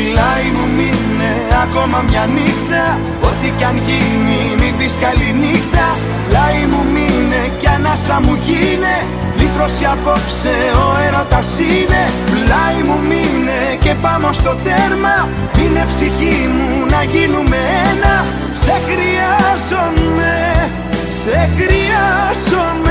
Πλάι μου μείνε ακόμα μια νύχτα, ό,τι κι αν γίνει μην πεις καληνύχτα. Πλάι μου μείνε κι ανάσα μου γίνε, λύτρωση απόψε ο έρωτας είναι. Πλάι μου μείνε και πάμε στο τέρμα, είναι ψυχή μου να γίνουμε ένα. Σε χρειάζομαι, σε χρειάζομαι.